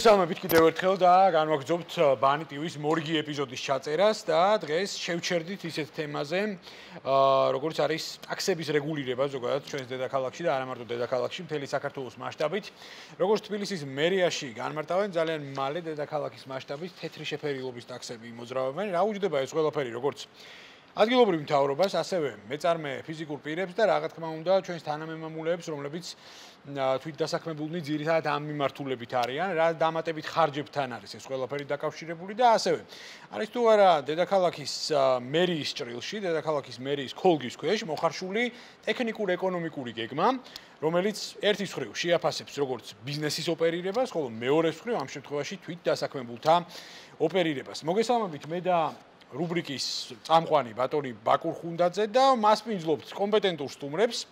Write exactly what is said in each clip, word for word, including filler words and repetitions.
მოგესალმებით კიდევ ერთხელ და განვაგრძობთ ბანი ტივის მორგი ეპიზოდის ჩაწერას და დღეს შევჩერდით ისეთ თემაზე, როგორც არის ტაქსების რეგულირება ზოგადად ჩვენს დედაქალაქში და არა მარტო დედაქალაქში, მთელი საქართველოს მასშტაბით. Როგორც თბილისის მერიაში განმარტავენ ძალიან მალე დედაქალაქის მასშტაბით თეთრი შეფერილობის ტაქსები იმოძრავებენ. Რა უჯდება ეს ყველაფერი, როგორც ადგილობრივ მთავრობას, ასევე მეწარმე ფიზიკურ პირებს და რა თქმა უნდა ჩვენს თანამემამულეებს, რომლებიც თვითდასაქმებულნი ძირითადად ამ მიმართულებით არიან, რა დამატებით ხარჯებთან არის ეს ყველაფერი დაკავშირებული და ასევე არის თუ არა დედაქალაქის მერიის ჭრილში, დედაქალაქის მერიის ქოლგის ქვეშ მოხარშული ტექნიკურ-ეკონომიკური გეგმა, რომელიც ერთის მხრივ შეაფასებს როგორც ბიზნესის ოპერირებას, ხოლო მეორეს მხრივ ამ შემთხვევაში თვითდასაქმებულთა ოპერირებას. მოგესალმებით მე და რუბრიკის წამყვანი ბატონი ბაკურხუნდაძე და მას მივიძლებთ კომპეტენტურ სტუმრებს.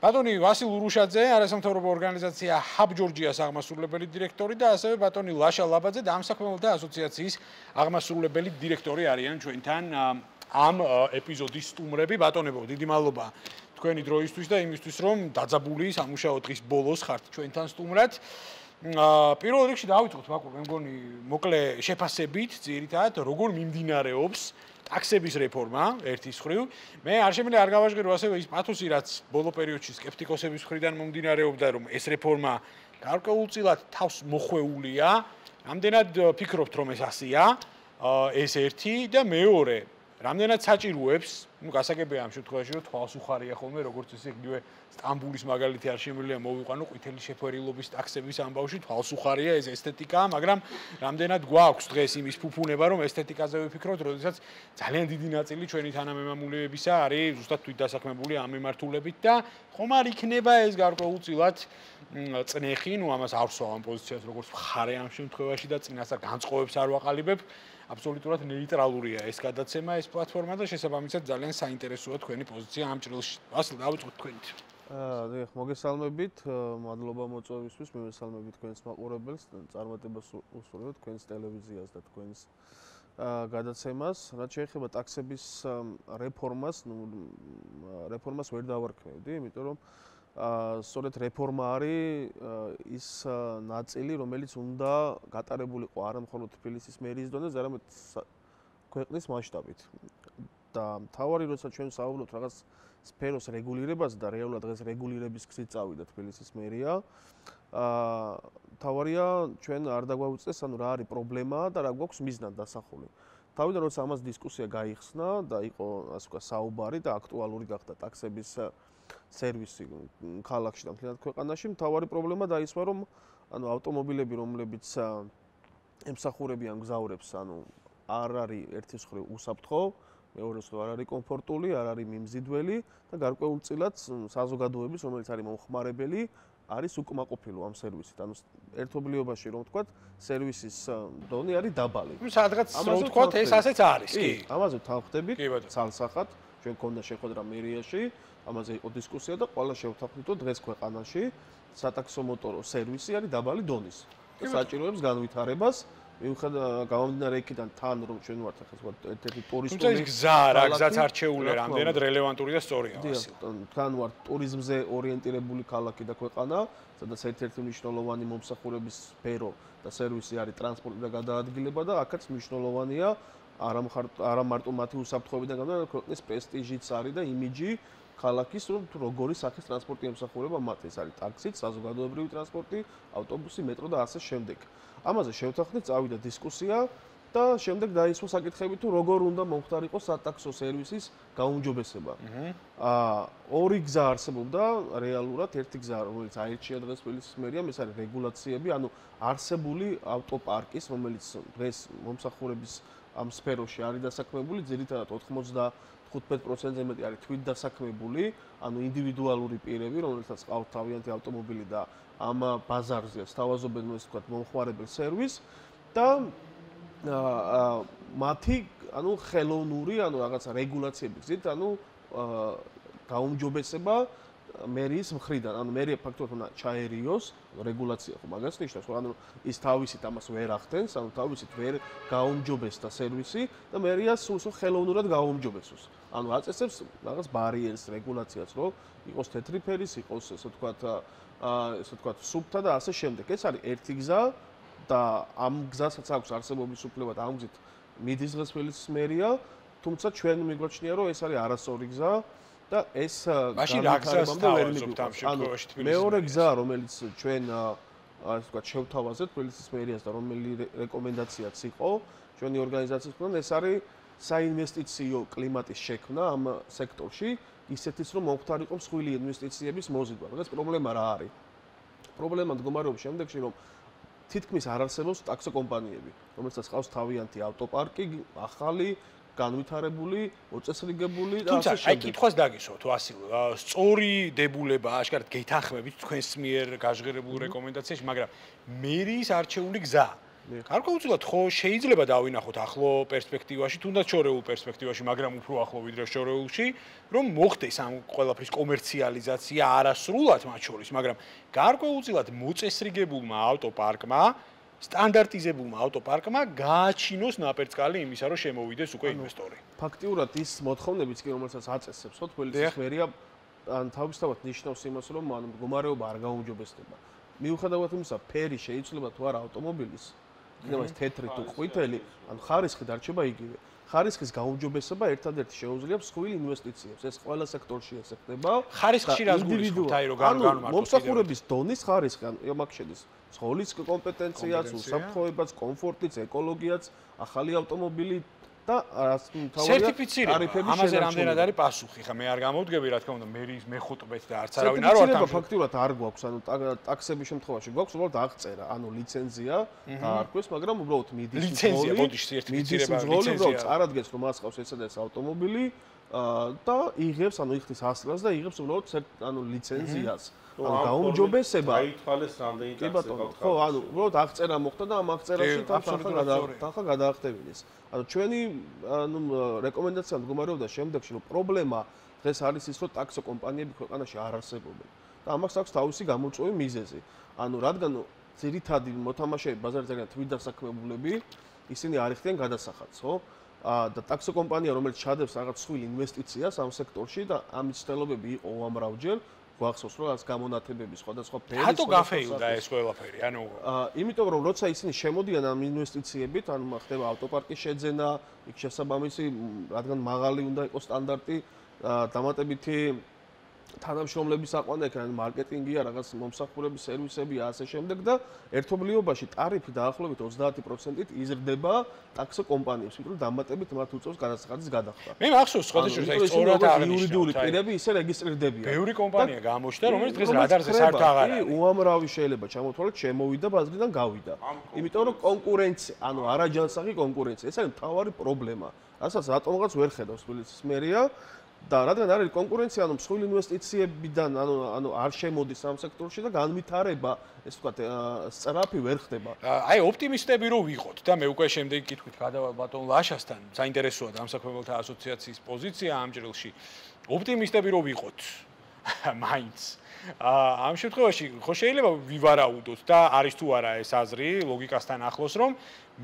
Ბატონი ვასილ ურუშაძე, არასამთავრობო ორგანიზაცია ჰაბ ჯორჯიას აღმასრულებელი დირექტორი და ასევე ბატონი ლაშა ლაბაძე დამსაქმებელთა ასოციაციის აღმასრულებელი დირექტორი არიან ჩვენთან ამ ეპიზოდის სტუმრები. ბატონებო, დიდი მადლობა თქვენი დროისთვის და იმისთვის, რომ დაძაბული სამუშაო დღის ბოლოს ხართ ჩვენთან სტუმრად. Პირველ რიგში დავიწყოთ ბაკურ, მე მგონი მოკლე შეფასებით, ძირითადად როგორ მიმდინარეობს ტაქსების რეფორმა ერთის მხრივ. მე არ შემიძლია არ გავაჟღერო ასევე ის პათოსი, რაც ბოლო პერიოდში სკეპტიკოსების მხრიდან მომდინარეობდა, რომ ეს რეფორმა გარკვეულწილად თავს მოხვეულია. Რამდენად ფიქრობთ, რომ ეს ასია, ეს ერთი და მეორე, რამდენად საჭიროებს, ну, გასაგებია ამ შემთხვევაში, რომ თვალს უხარია ხოლმე, როგორც ესე იგივე სტამბულის მაგალითი არ შემიძლია მოვიყვანო ყვითელი შეფერილობის ტაქსების ამბავში, თვალს უხარია ეს ესთეტიკა, მაგრამ რამდენად გვაქვს დღეს იმის ფუფუნება, რომ ესთეტიკაზე ვიფიქროთ, როდესაც ძალიან დიდი ნაწილი ჩვენი თანამემამულეებისა არის ზუსტად თვითდასაქმებული ამ მიმართულებით და ხომ არ იქნება ეს გარკვეულწილად წნეხი, ну, ამას არ ვსვამ პოზიციას, როგორც ხარე ამ შემთხვევაში და წინასწარ განწყობებს არ ვაყალიბებ. Absolutely ნეიტრალურია ეს გადაცემა, ეს პლატფორმა და შესაბამისად ძალიან საინტერესოა თქვენი პოზიცია ამ ჭრილში. Ვასილ, დავიწყოთ თქვენით. აა, მოგესალმებით, მადლობა მოწვევისთვის, მივესალმებით თქვენს მაყურებელს, წარმატებას უსურვებთ თქვენს ტელევიზიას და თქვენს გადაცემას. რაც შეეხება ტაქსების რეფორმას, ну, რეფორმას ვერ დავარქმევდი, იმიტომ რომ სწორედ რეფორმა არის ის ნაწილი, რომელიც უნდა გატარებულიყო არა მხოლოდ თბილისის მერიის დონეზე, არამედ ქვეყნის მასშტაბით. და მთავარი, როცა ჩვენ საუბრობთ რაღაც სფეროს რეგულირებაზე და რეალურად დღეს რეგულირების გზით წავიდა თბილისის მერია, მთავარია ჩვენ არ დაგვაუწეს, ანუ რა არის პრობლემა და რა გვაქვს მიზნად დასახული. თავიდან როცა ამას დისკუსია გაიხსნა და იყო ასე ვთქვათ საუბარი და აქტუალური გახდა ტაქსების სერვისი ქალაქში და მთლიანად ქვეყანაში მთავარი პრობლემა დაისვა რომ ანუ ავტომობილები რომლებიც ემსახურებიან გზაურებს ანუ არ არის ერთის მხრივ უსაფრთხო მეორე მხრივ არ არის კომფორტული არ არის მიმზიდველი და გარკვეულწილად საზოგადოების რომელიც არის მომხმარებელი არის უკმაყოფილო ამ სერვისით ანუ ერთობლიობაში რომ ვთქვათ სერვისის დონე არის დაბალი სადღაც რომ ვთქვათ ეს ასეც არის კი ამაზე თანხდებით ცალსახად ჩვენ გქონდა შეხვედრა მერიაში ამაზე იყო დისკუსია და ყველა შევთანხმდით, რომ დღეს ქვეყანაში სატაქსო მოტორო სერვისი არის დაბალი დონის. საჭიროებს განვითარებას, გამომდინარე იქიდან თან რომ ჩვენ ვართ ახლა ერთ-ერთი ტურისტული ეს გზა რა, გზაც არჩეულია, რამდენად რელევანტური და სწორია ასე. თან ვართ ტურიზმზე ორიენტირებული ქალაქი და ქვეყანა, სადაც ერთ-ერთი მნიშვნელოვანი მომსახურების სფერო და სერვისი არის ტრანსპორტი და გადაადგილება და აქაც მნიშვნელოვანია არა მარტო მათი უსაფრთხოებიდან გამომდინარე, ქვეყნის პრესტიჟიც არის და იმიჯი ქალაქის რომ როგორი სახის ტრანსპორტი ემსახურება მათ ეს არის ტაქსი, საზოგადოებრივი ტრანსპორტი, ავტობუსი, მეტრო და ასე შემდეგ. ამაზე შევთანხმდით, წავიდა დისკუსია და შემდეგ დაისვა საკითხები თუ როგორ უნდა მომხდარიყო სატაქსო სერვისის გაუმჯობესება. აა ორი გზა არსებობდა რეალურად, ერთი გზა რომელიც აირჩია დღეს თბილისის მერიამ, ეს არის რეგულაციები, ანუ არსებული ავტოპარკის, რომელიც დღეს მომსახურების ამ სფეროში არის დასაქმებული, ძირითადად ოთხმოცდახუთი პროცენტზე მეტი არის თვითდასაქმებული, ანუ ინდივიდუალური პირები, რომელთაც ყავთ თავიანთი ავტომობილი და ამ ბაზარზე სთავაზობენ, ასე ვთქვათ, მომხმარებელ სერვისს და მათი, ანუ ხელოვნური, ანუ რაღაცა რეგულაციების გზით, ანუ გაუმჯობესება მერიის მხრიდან, ანუ მერია ფაქტობრივად უნდა ჩაერიოს რეგულაცია, ხო მაგას ნიშნავს, ანუ ის თავისით ამას ვერ ახდენს, ანუ თავისით ვერ გაუმჯობესს და სერვისი და მერიას უბრალოდ ხელოვნურად გაუმჯობესოს. ანუ აწესებს რაღაც ბარიერს, რეგულაციას, რომ იყოს თეთრი ფერის, იყოს, ასე ვთქვათ, ასე ვთქვათ, სუბთა და ასე შემდეგ. ეს არის ერთი გზა და ამ გზასაც აქვს არსებობის უფლება და ამ გზით მიდის დღესველის მერია, თუმცა ჩვენ მიგვაჩნია, რომ ეს არის არასწორი გზა და ეს განვითარებამდე ვერ მიგვიწევს. ანუ მეორე გზა, რომელიც ჩვენ ასე ვთქვათ შევთავაზეთ თბილისის მერიას და რომელი რეკომენდაციაც იყო ჩვენი ორგანიზაციის მხრიდან, ეს არის საინვესტიციო კლიმატის შექმნა ამ სექტორში, ისეთიც რომ მომხდარი იყოს მსხვილი ინვესტიციების მოზიდვა. ეს პრობლემა რა არის? პრობლემა მდგომარეობს შემდეგში, რომ თითქმის არ არსებობს ტაქსო კომპანიები, რომელსაც ჰყავს თავიანთი ავტოპარკი, ახალი, განვითარებული, მოწესრიგებული და ასე შემდეგ. თუმცა, აი კითხვას დაგისვათ, ვასილ, სწორი დებულება აშკარად გეთანხმებით თქვენს მიერ გაჟღერებულ რეკომენდაციაში, მაგრამ მერიის არჩეული გზა გარკვეულწილად ხო შეიძლება დავინახოთ ახლო პერსპექტივაში, თუნდაც შორეულ პერსპექტივაში, მაგრამ უფრო ახლო ვიდრე შორეულში, რომ მოხდეს ამ ყველაფრის კომერციალიზაცია არასრულად მათ შორის, მაგრამ გარკვეულწილად მოწესრიგებულმა ავტოპარკმა, სტანდარტიზებულმა ავტოპარკმა გააჩინოს ნაპერწკალი იმისა, რომ შემოვიდეს უკვე ინვესტორი. ფაქტიურად ის მოთხოვნებიც კი, რომელსაც აწესებს თბილისის მერია, თავისთავად ნიშნავს იმას, რომ მდგომარეობა არ გაუმჯობესდება. მიუხედავად იმისა, ფერი შეიძლება თუ არა ავტომობილის იმას თეთრი თუ ყვითელი, ან ხარისხი დარჩება იგივე. ხარისხის გაუმჯობესება ერთადერთი შეუძლია მსხვილი ინვესტიციებს. ეს ყველა სექტორში ეს ხდება. ხარისხში რა გულისხმობთ, აი რომ განვამარტოთ. მომსახურების დონის ხარისხი, ან აქ შედის სხოლის კომპეტენციაც, უსაფრთხოებაც, კომფორტიც, ეკოლოგიაც, ახალი ავტომობილი და სერტიფიცირება. ამაზე რამდენად არის პასუხი? ხა მე არ გამოვდგები, რა თქმა უნდა, მერიის მეხუთბეთ და არც არავინ არ ვარ თამშობ. ფაქტიურად არ გვაქვს, ანუ ტაქსების შემთხვევაში გვაქვს უბრალოდ აღწერა, ანუ ლიცენზია დაარქვეს, მაგრამ უბრალოდ მიდის ლიცენზია, ბოდიში სერტიფიცირება, ლიცენზია. არადგეს რომ მას ყავს ესეც ავტომობილი და იღებს, ანუ იხდის ასლას და იღებს უბრალოდ ანუ ლიცენზიას. გაუმჯობესება. გაითვალეს რამდენი ტაქსი გაქვს. ხო, ანუ უბრალოდ აღწერა მოხდა და ამ აღწერაში თანხა გადაახდებინეს. ანუ ჩვენი ანუ რეკომენდაცია მდგომარეობდა შემდეგში, რომ პრობლემა დღეს არის ის, რომ ტაქსო კომპანიები ქვეყანაში არ არსებობენ. და ამას აქვს თავისი გამოწვევი მიზეზი. ანუ რადგან ძირითადი მოთამაშეები ბაზარზე არიან თვითდასაქმებულები, ისინი არ იხდიან გადასახადს, ხო? და ტაქსო კომპანია, რომელიც ჩადებს რაღაც სხვილ ინვესტიციას ამ სექტორში და ამ ცდილობები იყო უამრავჯერ გვახსოვს, რომ ეს გამონათებები სხვადასხვა ფერის. რატო გაფეილდა ეს ყველაფერი? ანუ იმიტომ რომ როცა ისინი შემოდიან ამ ინვესტიციებით, ანუ ხდება ავტოპარკის შეძენა, იქ შესაბამისი, რადგან მაღალი უნდა იყოს სტანდარტი, დამატებითი თანამშრომლების აყვანა, ან მარკეტინგია, რაღაც მომსახურების სერვისები, ასე შემდეგ და ერთობლიობაში ტარიფი დაახლოებით ოცდაათი პროცენტით იზრდება ტაქსო კომპანიებს, იმიტომ დამატებით მათ უწევს გადასახადის გადახდა. მე მახსოვს სხვადასხვა ისტორიად აღნიშნული იურიდიული პირები ისე რეგისტრირდებიან. ბევრი კომპანია გამოჩნდა, რომელიც დღეს რადარზე საერთოდ აღარ არის. უამრავი შეიძლება ჩამოთვალოთ, შემოვიდა ბაზრიდან გავიდა. იმიტომ რომ კონკურენცია, ანუ არაჯანსაღი კონკურენცია, ეს არის მთავარი პრობლემა, რასაც რატომღაც ვერ ხედავს თბილისის მერია. და რადგან არის კონკურენცია, ანუ მსხვილი ინვესტიციებიდან, ანუ ანუ არ შემოდის ამ სექტორში და განვითარება, ეს ვთქვათ, სწრაფი ვერ ხდება. აი, ოპტიმისტები რო ვიყოთ და მე უკვე შემდეგ კითხვით გადავალ ბატონ ლაშასთან, საინტერესოა დამსაქმებელთა ასოციაციის პოზიცია ამ ჭრილში. ოპტიმისტები რო ვიყოთ, მაინც ამ შემთხვევაში ხო შეიძლება ვივარაუდოთ და არის თუ არა ეს აზრი ლოგიკასთან ახლოს, რომ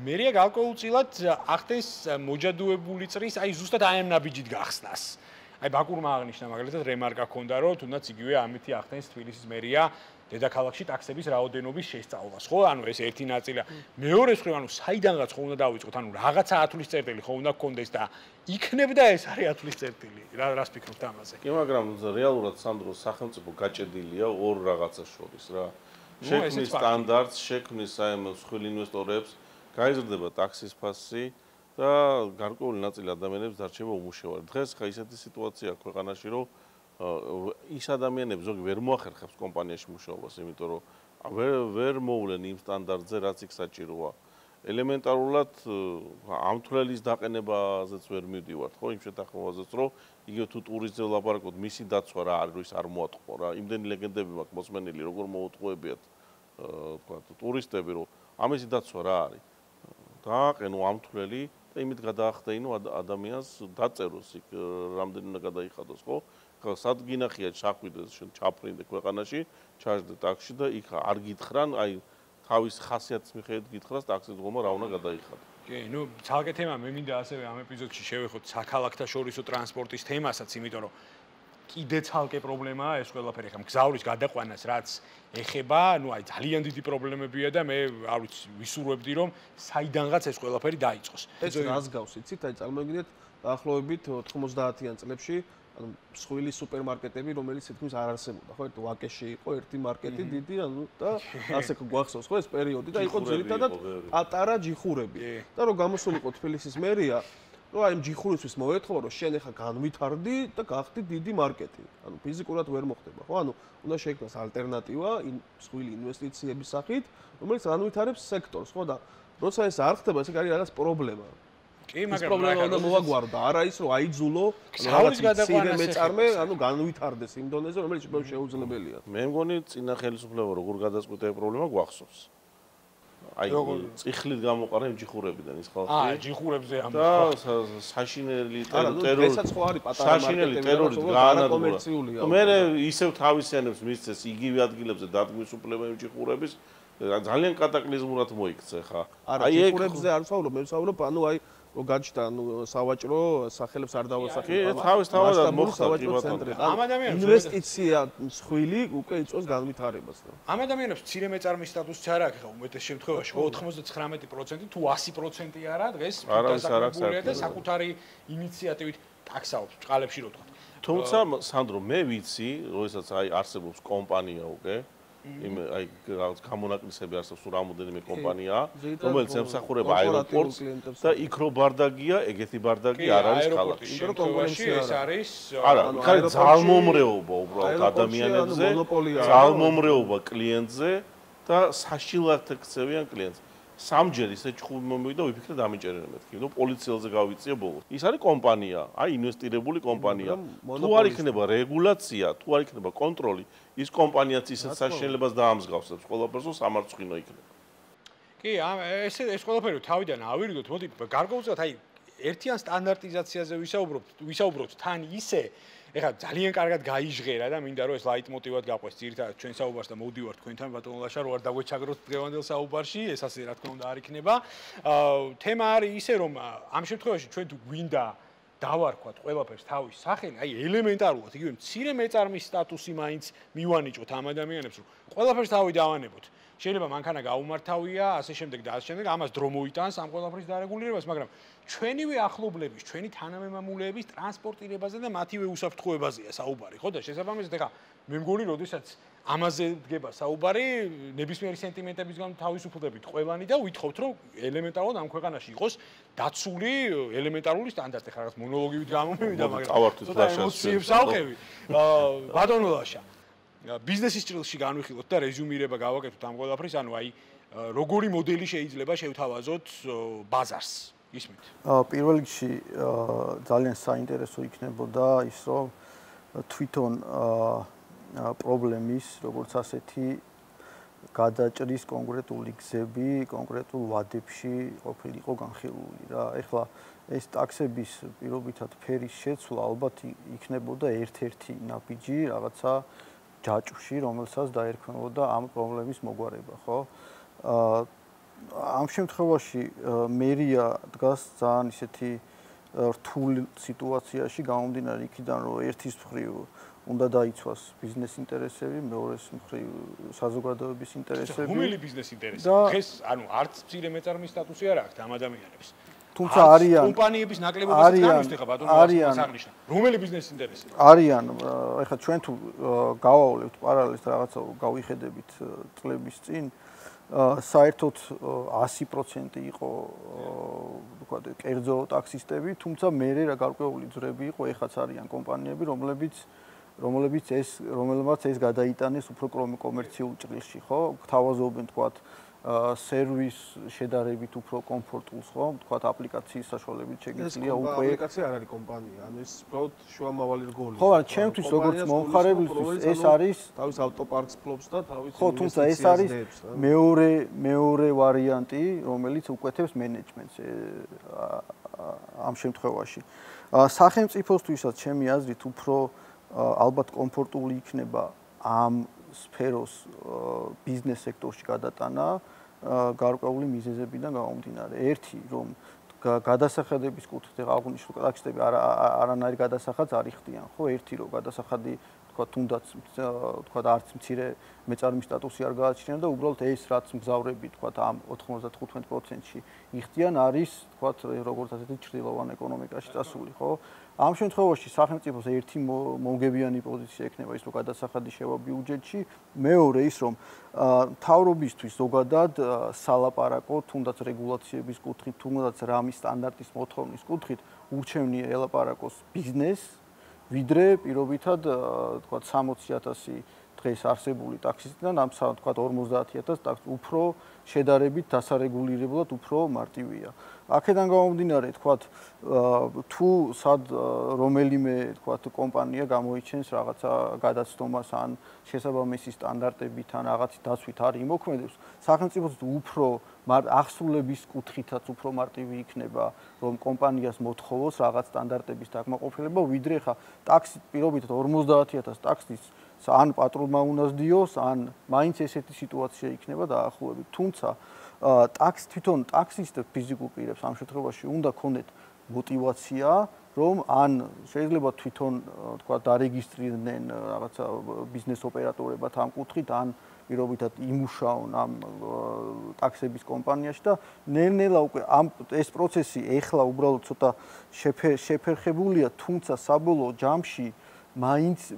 მერია გარკვეულწილად ახდენს მოჯადოებული წრის, აი ზუსტად აი ამ ნაბიჯით გახსნას. აი ბაკურმა აღნიშნა მაგალითად რემარკა ჰქონდა, რომ თუნდაც იგივე ამით ახდენს თბილისის მერია დედაქალაქში ტაქსების რაოდენობის შესწავლას, ხო? ანუ ეს ერთი ნაწილია. მეორე მხრივ, ანუ საიდანღაც ხო უნდა დავიწყოთ, ანუ რაღაცა ათვლის წერტილი ხო უნდა გქონდეს და იქნებოდა ეს არის ათვლის წერტილი. რა რას ფიქრობთ ამაზე? კი, მაგრამ რეალურად სამდროს სახელმწიფო გაჭედილია ორ რაღაცას შორის რა. შექმნის სტანდარტს, შექმნის აი მსხვილი ინვესტორებს, გაიზრდება ტაქსის ფასი. და გარკვეული ნაწილი ადამიანებს დარჩება უმუშევარი. დღეს ხა ისეთი სიტუაცია ქვეყანაში, რომ ის ადამიანებს ზოგი ვერ მოახერხებს კომპანიაში მუშაობას, იმიტომ რომ ვერ მოვლენ იმ სტანდარტზე, რაც იქ საჭიროა. ელემენტარულად ამ თვლელის დაყენებაზეც ვერ მივდივართ, ხო, იმ შეთანხმებაზეც, რომ იგივე თუ ტურიზმზე ვლაპარაკობთ, მისი დაცვა რა არის, ის არ მოატყო რა. იმდენი ლეგენდები მაქვს მოსმენილი, როგორ მოუტყუებიათ თქვა ტურისტები, რომ ამისი დაცვა რა არის. დააყენო ამ თვლელი და იმით გადაახდეინო ადამიანს დაწეროს იქ რამდენი უნდა გადაიხადოს, ხო? სად გინახია ჩახვიდეს, ჩაფრინდე ქვეყანაში, ჩაჯდე ტაქსში და იქ არ გითხრან, აი თავის ხასიათის მიხედვით გითხრას ტაქსის გომა რა უნდა გადაიხადო. კი, ნუ ცალკე თემა, მე მინდა ასევე ამ ეპიზოდში შევეხოთ საქალაქთაშორისო ტრანსპორტის თემასაც, იმიტომ რომ კიდეც ხალხე პრობლემაა ეს ყველაფერი ხა მგზავრის გადაყვანას რაც ეხება ნუ აი ძალიან დიდი პრობლემებია და მე არ ვიცი ვისურვებდი რომ საიდანღაც ეს ყველაფერი დაიწყოს ეს რას გავს იცით აი წარმოგიდგენთ დაახლოებით ოთხმოცდაათიან წლებში ანუ მსხვილი სუპერმარკეტები რომელიც თითქმის არ არსებობდა ხო ერთო ვაკეში იყო ერთი მარკეტი დიდი ანუ და ასე გვახსოვს ხო ეს პერიოდი და იყო ძირითადად პატარა ჯიხურები და რომ გამოსულიყო თბილისის მერია No, I'm ჯიხურისთვის მოეთხოვა რომ შენ ახლა განვითარდი და გახდი დიდი მარკეტი. ანუ ფიზიკურად ვერ მოხდება, ხო? ანუ უნდა შეიქმნას ალტერნატივა იმ მსხვილი ინვესტიციების სახით, რომელიც განვითარებს სექტორს, ხო? და როცა ეს არ ხდება, ეს არის რაღაც პრობლემა. კი, მაგრამ პრობლემა უნდა მოვაგვარდა, არა ის რომ აიძულო, რაღაც ცირე მეწარმე, ანუ განვითარდეს ინდონეზია, რომელიც შეიძლება შეუძლებელია. მე მგონი წინა ხელისუფლება როგორ გადაწყვეტა პრობლემა გვახსოვს. I წიხლით გამოყარე ჯიხურებიდან ის ხალხი. აა ჯიხურებზე ამ და საშინელი ტერორი. ესაც ხო არის პატარა მარკეტი. საშინელი ტერორი განარგულა. მე ისევ თავისიანებს მისცეს იგივე ადგილებზე დაგმისუფლება იმ ჯიხურების. ძალიან კატაკლიზმურად მოიქცა ხა. აი ჯიხურებზე არ ვსაუბრობ, მე ვსაუბრობ ანუ აი რო გაჩნდა ანუ სავაჭრო სახელებს არ დავასახელებ. კი, თავის თავად მოხდა ბატონო. ინვესტიცია მსხვილი უკვე იწვევს განვითარებას და. ამ ადამიანებს ცირე მეწარმის სტატუსი არ აქვს ხა უმეტეს შემთხვევაში ოთხმოცდათხრამეტი პროცენტი თუ ასი პროცენტი არა დღეს დაზარალებულია და საკუთარი ინიციატივით ტაქსაობს ბჭყალებში რო თქვა. თუმცა სანდრო მე ვიცი, როდესაც აი არსებობს კომპანია უკვე იმ აი რაღაც გამონაკლისები არსებობს თუ რამოდენიმე კომპანია, რომელიც ემსახურება აეროპორტს და იქ რო ბარდაგია, ეგეთი ბარდაგი არ არის ქალაქში. იმიტომ რომ კონკურენცია ეს არის არა, ხარ ძალმომრეობა უბრალოდ ადამიანებზე, ძალმომრეობა კლიენტზე და საშილად ქცევიან კლიენტს. სამჯერ ისე ჩხუბი მომივიდა, ვიფიქრე დამიჭერენ მეთქი, ნუ პოლიციელზე გავიწიე ბოლოს. ის არის კომპანია, აი ინვესტირებული კომპანია. თუ არ იქნება რეგულაცია, თუ არ იქნება კონტროლი, ის კომპანიაც ისეთ საშინელებას დაამსგავსებს, ყველაფერს სამარცხვინო იქნება. კი, ეს ეს ყველაფერი თავიდან ავირიდოთ, მოდი გარკვეულწილად აი ერთიან სტანდარტიზაციაზე ვისაუბრობთ, ვისაუბროთ თან ისე, ეხლა ძალიან კარგად გაიჟღერა და მინდა რომ ეს ლაიტმოტივად გაყვეს ძირითადად ჩვენ საუბარს და მოვდივართ თქვენთან ბატონო ლაშა რო არ დაგვეჩაგროთ დღევანდელ საუბარში, ეს ასე რა თქმა უნდა არ იქნება. თემა არის ისე რომ ამ შემთხვევაში ჩვენ თუ გვინდა დავარქვათ ყველაფერს თავის სახელი, აი ელემენტარულად იგივე მცირე მეწარმის სტატუსი მაინც მივანიჭოთ ამ ადამიანებს, რომ ყველაფერს თავი დავანებოთ. შეიძლება მანქანა გაუმართავია, ასე შემდეგ და ასე შემდეგ, ამას დრო მოიტანს ამ ყველაფრის დარეგულირებას, მაგრამ ჩვენივე ახლობლების, ჩვენი თანამემამულეების ტრანსპორტირებაზე და მათივე უსაფრთხოებაზეა საუბარი, ხო და შესაბამისად ეხა მე მგონი, როდესაც ამაზე დგება საუბარი, ნებისმიერი სენტიმენტებისგან თავისუფლდებით ყველანი და ვითხოვთ, რომ ელემენტარულად ამ ქვეყანაში იყოს დაცული ელემენტარული სტანდარტი, ხა რაღაც მონოლოგივით გამომივიდა, მაგრამ ცოტა ემოციებს ავყევი. ბატონო ლაშა ბიზნესის ჭრილში განვიხილოთ და რეზუმირება გავაკეთოთ ამ ყველაფრის, ანუ აი როგორი მოდელი შეიძლება შევთავაზოთ ბაზარს ისმით. პირველ რიგში ძალიან საინტერესო იქნებოდა ის, რომ თვითონ პრობლემის, როგორც ასეთი გადაჭრის კონკრეტული გზები, კონკრეტულ ვადებში ყოფილიყო განხილული რა. ეხლა ეს ტაქსების პირობითად ფერის შეცვლა ალბათ იქნებოდა ერთ-ერთი ნაბიჯი რაღაცა ჯაჭვში, რომელსაც დაერქმნოდა ამ პრობლემის მოგვარება, ხო? ამ შემთხვევაში მერია დგას ძალიან ისეთი რთული სიტუაციაში გამომდინარე იქიდან, რომ ერთის მხრივ უნდა დაიცვას ბიზნეს ინტერესები, მეორეს მხრივ საზოგადოების ინტერესები. უმელი ბიზნეს ინტერესები. დღეს, ანუ არც მცირე მეწარმის სტატუსი არ აქვს ამ ადამიანებს. თუმცა არიან კომპანიების ნაკლებობასაც განვიხილეთ ხა ბატონო ეს აღნიშნა. რომელი ბიზნესის ინტერესები? არიან, ეხლა ჩვენ თუ გავავლევთ პარალელს რაღაცა გავიხედებით წლების წინ, საერთოდ ასი პროცენტი იყო ვთქვათ კერძო ტაქსისტები, თუმცა მერე რა გარკვეული ძრები იყო, ეხაც არიან კომპანიები, რომლებიც რომლებიც ეს რომელმაც ეს გადაიტანეს უფრო კომერციულ ჭრილში, ხო? თავაზობენ ვთქვათ სერვის შედარებით უფრო კომფორტულს, ხო? თქვათ აპლიკაციის საშუალებით შეგიძლია უკვე აპლიკაცია არ არის კომპანია, ანუ ეს უბრალოდ შუამავალი რგოლია. ხო, არა, ჩემთვის როგორც მომხარებლისთვის ეს არის თავის ავტოპარკს ფლობს და თავის ხო, თუმცა ეს არის მეორე მეორე ვარიანტი, რომელიც უკვეთებს მენეჯმენტს ამ შემთხვევაში. სახელმწიფოთვისაც ჩემი აზრით უფრო ალბათ კომფორტული იქნება ამ სფეროს ბიზნეს სექტორში გადატანა გარკვეული მიზეზებიდან გამომდინარე. ერთი, რომ გადასახადების კუთხიდან აღნიშნულ ტექსტები არ არანაირი გადასახადს არ იხდიან ხო ერთი რო გადასახადი თქვა თუნდაც თქვა არც მცირე მეწარმის სტატუსი არ გააჩნია და უბრალოდ ეს რაც მგზავრები თქვა ამ ოთხმოცდათოთხმეტ პროცენტში იხდიან არის თქვა როგორც ასეთი ჭრილოვან ეკონომიკაში წასული ხო ამ შემთხვევაში სახელმწიფოს ერთი მომგებიანი პოზიცია ექნება ის რომ გადასახადი შევა ბიუჯეტში მეორე ის რომ თავრობისთვის ზოგადად სალაპარაკო თუნდაც რეგულაციების კუთხით თუნდაც რამის სტანდარტის მოთხოვნის კუთხით ურჩევნია ელაპარაკოს ბიზნეს ვიდრე პირობითად თქვა სამოცი ათასი დღეს არსებული ტაქსიდან ამ თქვა ორმოცდაათი ათასი ტაქსი უფრო შედარებით დასარეგულირებლად უფრო მარტივია. Აქედან გამომდინარე თქვა თუ სად რომელიმე თქვა კომპანია გამოიჩენს რაღაცა გადაცდომას ან შესაბამისი სტანდარტებით ან რაღაცის დაცვით არ იმოქმედებს, სახელმწიფოს უფრო ახსულების კუთხითაც უფრო მარტივი იქნება რომ კომპანიას მოთხოვოს რაღაც სტანდარტების დაკმაყოფილება ვიდრე ხა ტაქსი პირობითად ორმოცდაათი ათასი ტაქსის ან პატრონმა უნასდიოს ან მაინც ესეთი სიტუაცია იქნება დაახლოებით თუმცა ტაქსი თვითონ ტაქსისტებს ფიზიკურ პირებს ამ შემთხვევაში უნდა ქონდეთ მოტივაცია რომ ან შეიძლება თვითონ თქვა დარეგისტრირდნენ რაღაცა ბიზნეს ოპერატორებად ამ კუთხით ან პირობითად იმუშაონ ამ ტაქსების კომპანიაში და ნელ-ნელა უკვე ამ ეს პროცესი ეხლა უბრალოდ ცოტა შეფერხებულია, თუმცა საბოლოო ჯამში მაინც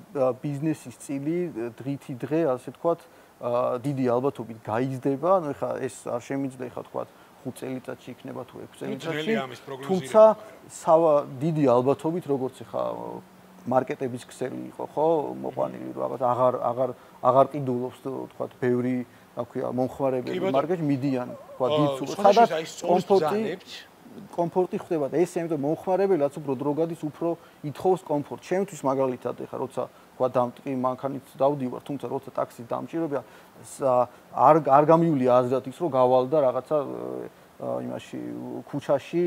ბიზნესის წილი დღითი დღე, ასე ვთქვათ, დიდი ალბათობით გაიზრდება, ანუ ეხლა ეს არ შემიძლია ეხლა ვთქვათ ხუთ წელიწადში იქნება თუ ექვს წელიწადში, თუმცა დიდი ალბათობით როგორც ეხლა მარკეტების ქსელი იყო ხო მოყვანილი რაღაც აღარ აღარ აღარ ყიდულობს თქვა ბევრი რა ქვია მომხმარებელი მარკეტში მიდიან თქვა დიცულ სადაც კომფორტი კომფორტი ხდება და ესე იმიტომ მომხმარებელაც უფრო დროგადის უფრო ითხოვს კომფორტს შემთთვის მაგალითად ეხა როცა თქვა დამტყი მანქანით დავდივარ თუმცა როცა ტაქსი დამჭირებია არ არ გამივლია აზრად ის რომ გავალდა რაღაცა იმაში ქუჩაში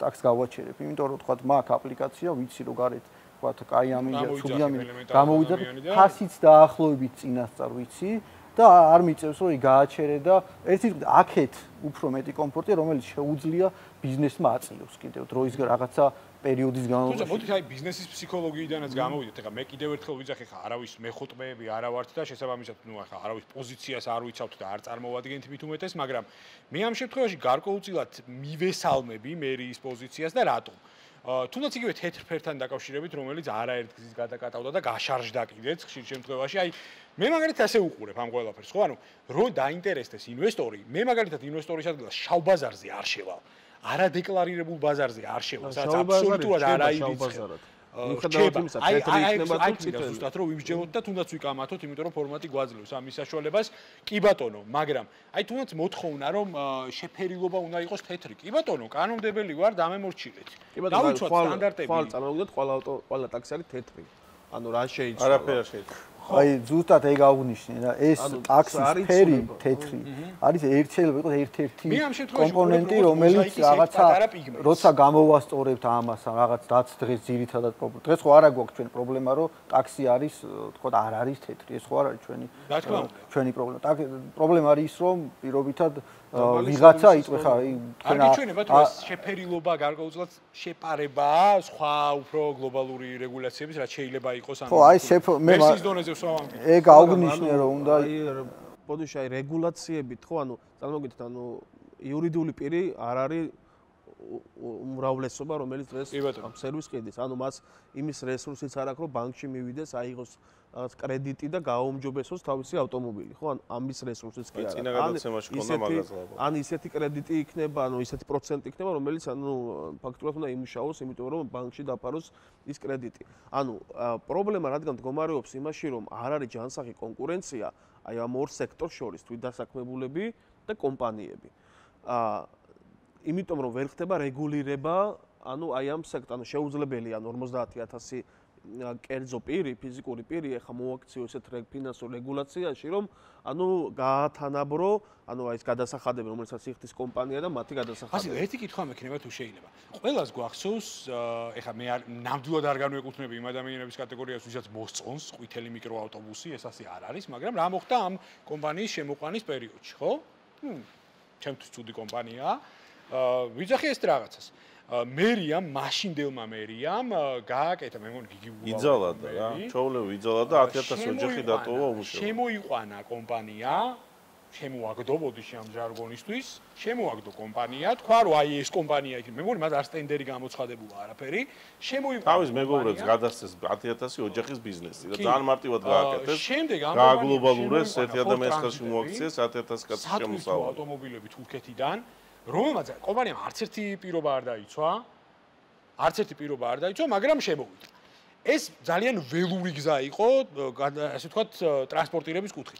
ტაქსს გავაჩერებ იმიტომ რომ თქვა მაგ აპლიკაცია ვიცი რომ გარეთ ვთქვათ, კაი ამინდა, ცუდი ამინდა, გამოვიდა ფასიც დაახლოებით წინასწარ ვიცი და არ მიწევს რომ გააჩერე და ეს ის აქეთ უფრო მეტი კომფორტია, რომელიც შეუძლია ბიზნესმა აწილოს კიდევ დროის რაღაცა პერიოდის განმავლობაში. თუმცა მოდით აი ბიზნესის ფსიქოლოგიიდანაც გამოვიდეთ. ეხა მე კიდევ ერთხელ ვიძახი ხა არავის მეხოტბეები არ ავართ და შესაბამისად ნუ ახლა არავის პოზიციას არ ვიცავთ და არ წარმოვადგენთ მით უმეტეს, მაგრამ მე ამ შემთხვევაში გარკვეულწილად მივესალმები მერიის პოზიციას და რატომ? თუნდაც იგივე თეთრ ფერთან დაკავშირებით, რომელიც არაერთ გზის გადაკატავდა და გაშარჟდა კიდეც ხშირ შემთხვევაში, აი მე მაგალითად ასე უყურებ ამ ყველაფერს, ხო? ანუ რომ დაინტერესდეს ინვესტორი, მე მაგალითად ინვესტორის ადგილას შავ ბაზარზე არ შევალ, არადეკლარირებულ ბაზარზე არ შევალ, სადაც აბსოლუტურად არაირიცხე. მიხედავთ იმისა, თეთრი იქნება თუ წითელი. ზუსტად რომ ვიმსჯელოთ და თუნდაც ვიკამათოთ, იმიტომ რომ ფორმატი გვაძლევს ამის საშუალებას. კი ბატონო, მაგრამ აი თუნდაც მოთხოვნა რომ შეფერილობა უნდა იყოს თეთრი. კი ბატონო, კანონმდებელი ვარ, დამემორჩილეთ. დავიცვათ სტანდარტები. ხვალ წარმოგიდგენთ, ყველა ავტო, ყველა ტაქსი არის თეთრი. ანუ რა შეიძლება? არაფერი არ შეიძლება. აი ზუსტად ეგ აღნიშნე რა ეს ტაქსის ფერი თეთრი არის ერთშეულება იყოს ერთ-ერთი კომპონენტი რომელიც რაღაცა როცა გამოვასწორებთ ამას რაღაც დაც დღეს ძირითადად დღეს ხო არა გვაქვს ჩვენ პრობლემა რომ ტაქსი არის თქო არ არის თეთრი ეს ხო არ არის ჩვენი ჩვენი პრობლემა პრობლემა არის ის რომ პირობითად ვიღაცა იტყვი ხა თქვენ აჩვენება თუ ეს შეფერილობა გარკვეულწილად შეპარებაა სხვა უფრო გლობალური რეგულაციების რაც შეიძლება იყოს ანუ ხო აი შეფ მე ეგ აღნიშნე რომ უნდა ბოდიში აი რეგულაციებით ხო ანუ წარმოგიდგენთ ანუ იურიდიული პირი არ არის უმრავლესობა რომელიც დღეს ამ სერვისს ყიდის ანუ მას იმის რესურსიც არ აქვს რომ ბანკში მივიდეს აიღოს რაღაც კრედიტი და გააუმჯობესოს თავისი ავტომობილი ხო ანუ ამის რესურსიც კი არა ისეთი ან ისეთი კრედიტი იქნება ანუ ისეთი პროცენტი იქნება რომელიც ანუ ფაქტურად უნდა იმუშაოს იმიტომ რომ ბანკში დაფაროს ის კრედიტი ანუ პრობლემა რადგან მდგომარეობს იმაში რომ არ არის ჯანსაღი კონკურენცია აი ამ ორ სექტორს შორის თვითდასაქმებულები და კომპანიები აა იმიტომ რომ ვერ ხდება რეგულირება, ანუ აი ამ სექტორს, ანუ შეუძლებელი ან ორმოცდაათი ათასი კერძო პირი, ფიზიკური პირი ეხა მოაქციო ესეთ ფინანსურ რეგულაციაში, რომ ანუ გაათანაბრო, ანუ აი ეს გადასახადები, რომელსაც იხდის კომპანია და მათი გადასახადები. ასე ერთი კითხვა მექნება თუ შეიძლება. ყველას გვახსოვს, ეხა მე ნამდვილად არ განვეკუთვნები იმ ადამიანების კატეგორიას, ვისაც მოსწონს ყვითელი მიკროავტობუსი, ეს ასე არ არის, მაგრამ რა მოხდა ამ კომპანიის შემოყვანის პერიოდში, ხო? ნუ, ჩემთვის ცუდი კომპანიაა. Vizakhi estragatas. Miriam, machine deal, Miriam, Gag, et among Gizola, Cholo, Vizola, Tataso, Shemo Yuana, Compania, Shemuagdobo, the Sham Jargon is Swiss, Shemuagdo Compania, Quarway is Compania, Memory Madasta in Derigamos Hadebuara Peri, Shemu. How is Megoras Gadas Gatiatas, your Jack's business? The Dan Marty was Gagas, Shem de Gama, Global Rest, at the Mescas Moxes, at Tascas Automobile with Ketidan. Roma, company, Arceti Piro Barda, Arceti Piro Barda, Magram Shebo. Es Zalian Veluizaiko, as it got transported a biscuit.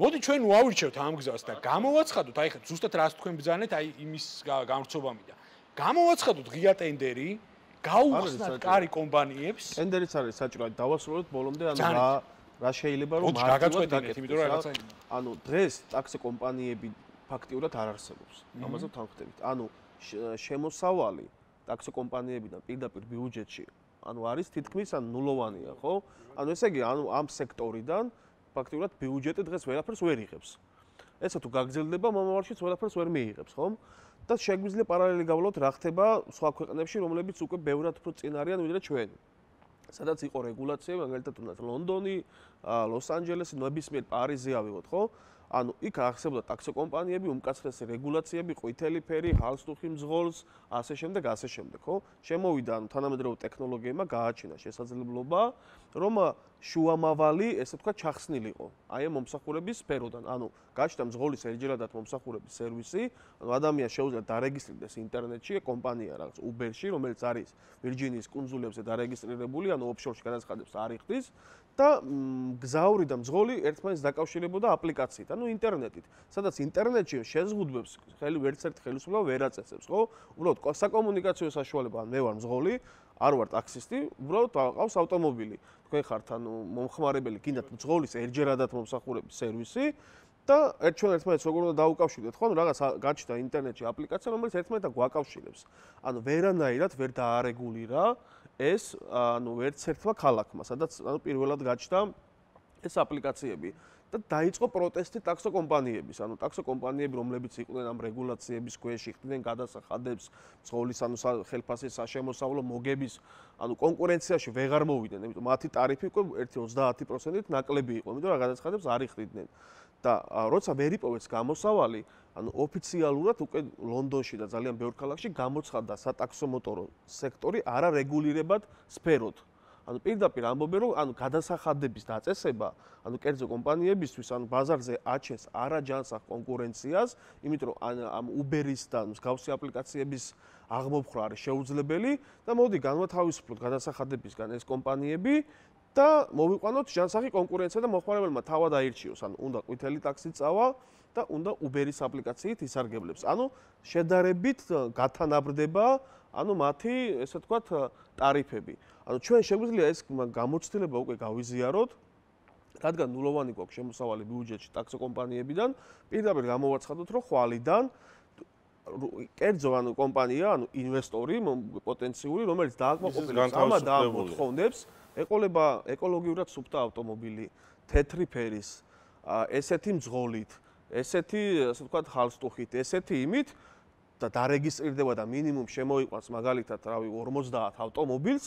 Modichain Waucher Tamgzasta, Gamovats had to take Susta Trust Quemzanet, I miss Gamsobamida. Gamovats had to get in Derry, Gaus, Kari Company, and there is such like Towers Road, Bolonda, Rashay Liberal, and dress taxi company. ფაქტიურად არ არსებობს. ამაზე თანხდებით. ანუ შემოსავალი ტაქსი კომპანიებიდან პირდაპირ ბიუჯეტში, ანუ არის თითქმის ან ნულოვანია, ხო? ანუ ესე იგი, ანუ ამ სექტორიდან ფაქტიურად ბიუჯეტი დღეს ყველაფერს ვერ იღებს. ესა თუ გაგრძელდება, მომავალშიც ყველაფერს ვერ მიიღებს, ხომ? და შეგვიძლია პარალელი გავლოთ რა ხდება სხვა ქვეყნებში, რომლებიც უკვე ბევრად უფრო წინ არიან ვიდრე ჩვენ. სადაც იყო რეგულაცია, მაგალითად, ლონდონი, ლოს-ანჯელესი, ნებისმიერ პარიზი ავიღოთ, ხო? Ანუ იქ ახსებდა ტაქსი კომპანიები, უმკაცრესი რეგულაციები, ყვითელი ფერი, ჰალსტუქი მძღოლს, ასე შემდეგ, ასე შემდეგ, ხო? Შემოვიდა ანუ თანამედროვე ტექნოლოგიებმა გააჩინა შესაძლებლობა, რომ შუამავალი, ესე თქვა, ჩახსნილიყო. Აი ამ მომსახურების სფეროდან, ანუ გაჩნდა მძღოლის ერთჯერადად მომსახურების სერვისი, ანუ ადამიანს შეუძლია დარეგისტრირდეს ინტერნეტში, კომპანია რაღაც Uber-ში, რომელიც არის ვირჯინიის კუნძულებზე დარეგისტრირებული, ანუ ოფშორში გადაცხადებს არ იხდის და მგზავრი და მძღოლი ერთმანეთს დაკავშირებოდა აპლიკაციით, ანუ ინტერნეტით. სადაც ინტერნეტში შეზღუდვებს ხელი ვერცერთ ხელისუფლება ვერ აწესებს, ხო? უბრალოდ საკომუნიკაციო საშუალება მე ვარ მძღოლი, არ ვარ ტაქსისტი, უბრალოდ ყავს ავტომობილი. თქვენ ხართ ანუ მომხმარებელი კიდევ მძღოლის ერთჯერადად მომსახურების სერვისი. და ერთჩვენ ერთმანეთს როგორ უნდა დაუკავშირდეთ, ხო? Რაღაც გაჩნდა ინტერნეტში აპლიკაცია, რომელიც ერთმანეთთან გვაკავშირებს. ანუ ვერანაირად ვერ დაარეგულირა ეს, ანუ ერთერთმა ქალაქმა, სადაც ანუ პირველად გაჩნდა ეს აპლიკაციები. და დაიწყო პროტესტი ტაქსო კომპანიების, ანუ ტაქსო კომპანიები, რომლებიც იყვნენ ამ რეგულაციების ქვეშ, იხდნენ გადასახადებს, მძღოლის ანუ ხელფასის საშემოსავლო მოგების, ანუ კონკურენციაში ვეღარ მოვიდნენ, იმიტომ მათი ტარიფი უკვე ოცდაათი პროცენტით ნაკლები იყო, იმიტომ რა გადასახადებს არ იხდნენ. და როცა ვერ იპოვეს გამოსავალი, ანუ ოფიციალურად უკვე ლონდონში და ძალიან ბევრ ქალაქში გამოცხადდა სატაქსო მოტორო სექტორი არარეგულირებად სფეროდ. ანუ პირდაპირ ამბობენ, რომ ანუ გადასახადების დაწესება, ანუ კერძო კომპანიებისთვის, ანუ ბაზარზე აჩენს არაჯანსაღ კონკურენციას, იმიტომ რომ ამ Uber-ის და მსგავსი აპლიკაციების აღმოფხვრა არის შეუძლებელი და მოდი განვათავისუფლოთ გადასახადებისგან ეს კომპანიები. და მოვიყვანოთ ჯანსაღი კონკურენცია და მოხმარებელმა თავად აირჩიოს, ანუ უნდა ყვითელი ტაქსი წავა და უნდა Uber-ის აპლიკაციით ისარგებლებს. ანუ შედარებით გათანაბრდება, ანუ მათი, ესე ვთქვათ, ტარიფები. ანუ ჩვენ შეგვიძლია ეს გამოცდილება უკვე გავიზიაროთ, რადგან ნულოვანი გვაქვს შემოსავალი ბიუჯეტში ტაქსი კომპანიებიდან, პირდაპირ გამოვაცხადოთ, რომ ხვალიდან კერძო ანუ კომპანია, ანუ ინვესტორი პოტენციური, რომელიც დააკმაყოფილებს ამ და მოთხოვნებს ეყოლება ეკოლოგიურად სუფთა ავტომობილი, თეთრი ფერის, ესეთი მძღოლით, ესეთი, ასე ვთქვათ, ჰალსტუქით, ესეთი იმით და დარეგისტრირდება და მინიმუმ შემოიყვანს მაგალითად, რავი, ორმოცდაათ ავტომობილს,